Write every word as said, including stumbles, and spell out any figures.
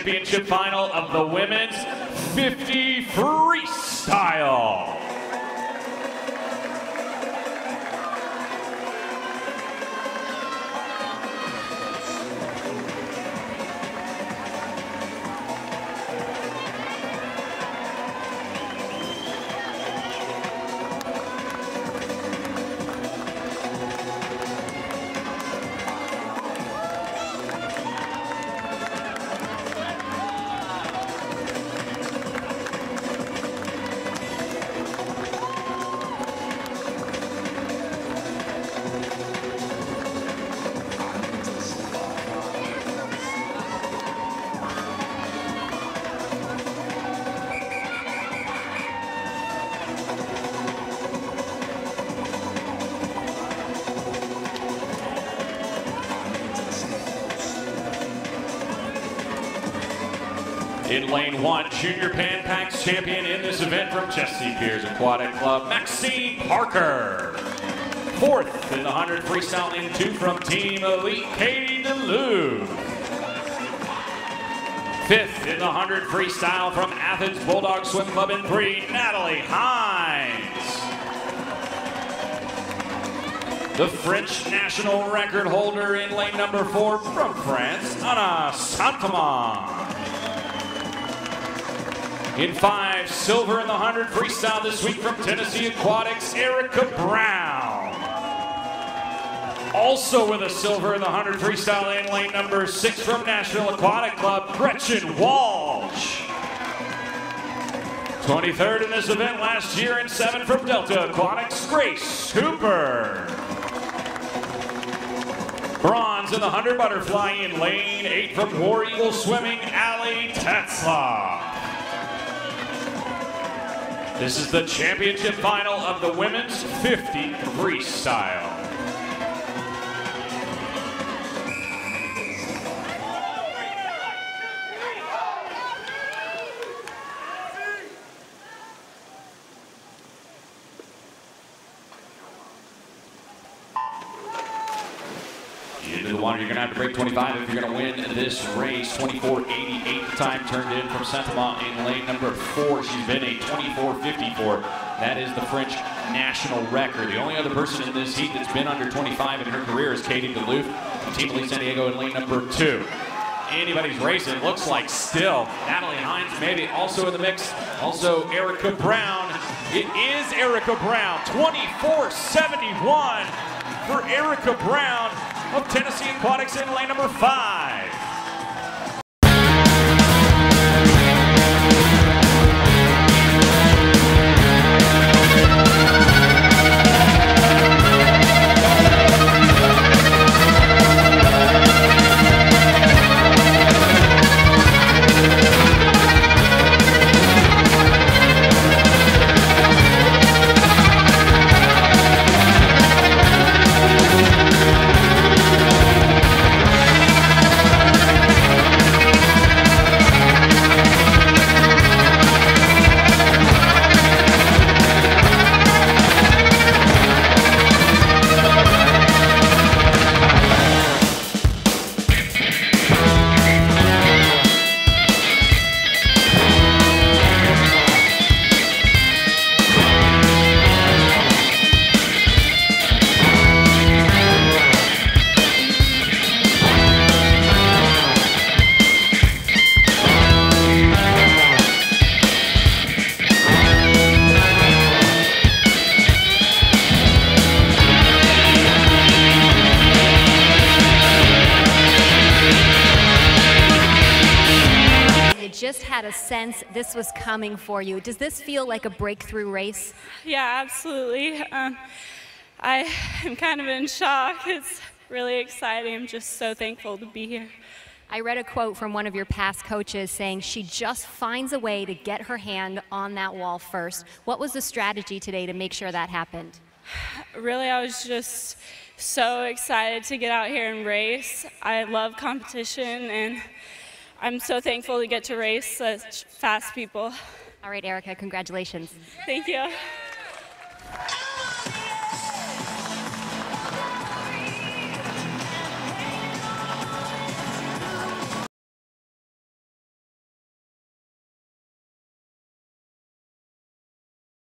championship final of the women's fifty freestyle. In lane one, junior Pan Pax champion in this event from Jesse Pierce Aquatic Club, Maxine Parker. Fourth in the one hundred freestyle lane two from Team Elite, Katie D'Alu. Fifth in the one hundred freestyle from Athens Bulldog Swim Club in three, Natalie Hines. The French national record holder in lane number four from France, Anna Santamans. In five, silver in the one hundred freestyle this week from Tennessee Aquatics, Erika Brown. Also with a silver in the one hundred freestyle in lane number six from National Aquatic Club, Gretchen Walsh. twenty-third in this event last year and seven from Delta Aquatics, Grace Cooper. Bronze in the one hundred butterfly in lane eight from War Eagle Swimming, Ali Tesla. This is the championship final of the women's fifty freestyle. Into the one, you're gonna have to break twenty-five if you're gonna win this race. twenty-four eighty-eight time turned in from Santamans in lane number four. She's been a twenty-four fifty-four. That is the French national record. The only other person in this heat that's been under twenty-five in her career is Katie Duluth, Team Lee San Diego in lane number two. Anybody's racing, it looks like still. Natalie Hines maybe also in the mix. Also Erika Brown. It is Erika Brown, twenty-four seventy-one for Erika Brown of Tennessee Aquatics in lane number five. Had a sense this was coming for you. Does this feel like a breakthrough race? Yeah, absolutely. Um, I am kind of in shock. It's really exciting. I'm just so thankful to be here. I read a quote from one of your past coaches saying she just finds a way to get her hand on that wall first. What was the strategy today to make sure that happened? Really, I was just so excited to get out here and race. I love competition, and I'm so thankful to get to race such fast people. All right, Erika, congratulations. Thank you.